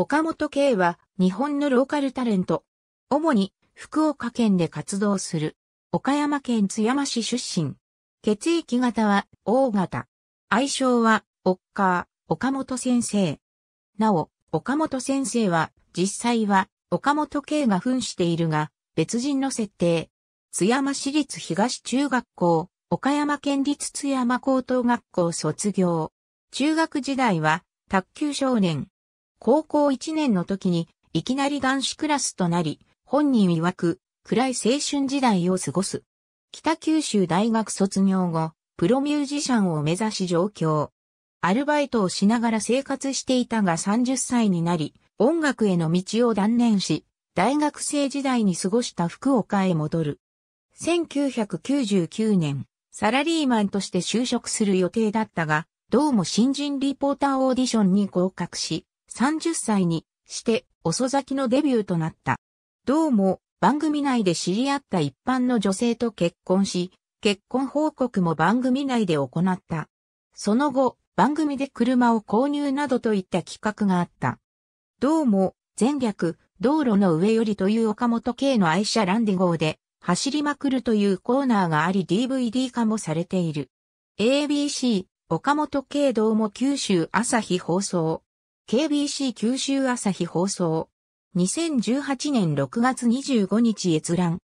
岡本圭は日本のローカルタレント。主に福岡県で活動する。岡山県津山市出身。血液型は O 型。愛称はおっかー、岡本先生。なお、岡本先生は実際は岡本圭が扮しているが、別人の設定。津山市立東中学校、岡山県立津山高等学校卒業。中学時代は卓球少年。高校1年の時にいきなり男子クラスとなり、本人曰く暗い青春時代を過ごす。北九州大学卒業後、プロミュージシャンを目指し上京。アルバイトをしながら生活していたが30歳になり、音楽への道を断念し、大学生時代に過ごした福岡へ戻る。1999年、サラリーマンとして就職する予定だったが、どうも新人リポーターオーディションに合格し、30歳にして遅咲きのデビューとなった。どうも番組内で知り合った一般の女性と結婚し、結婚報告も番組内で行った。その後、番組で車を購入などといった企画があった。どうも前略、道路の上よりという岡本圭の愛車ランディ号で走りまくるというコーナーがあり DVD 化もされている。ABC、岡本圭どうも九州朝日放送。KBC 九州朝日放送。2018年6月25日閲覧。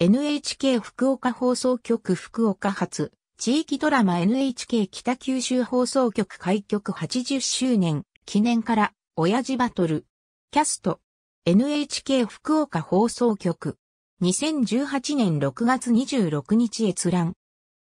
NHK 福岡放送局福岡発。地域ドラマ NHK 北九州放送局開局80周年記念から親父バトル。キャスト。NHK 福岡放送局。2018年6月26日閲覧。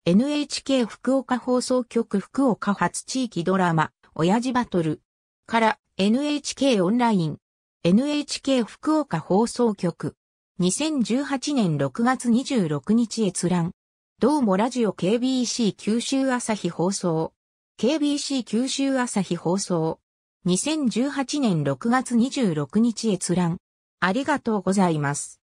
NHK 福岡放送局福岡発地域ドラマ親父バトル。から、NHK オンライン、NHK 福岡放送局、2018年6月26日閲覧、どうもラジオ KBC 九州朝日放送、KBC 九州朝日放送、2018年6月26日閲覧、ありがとうございます。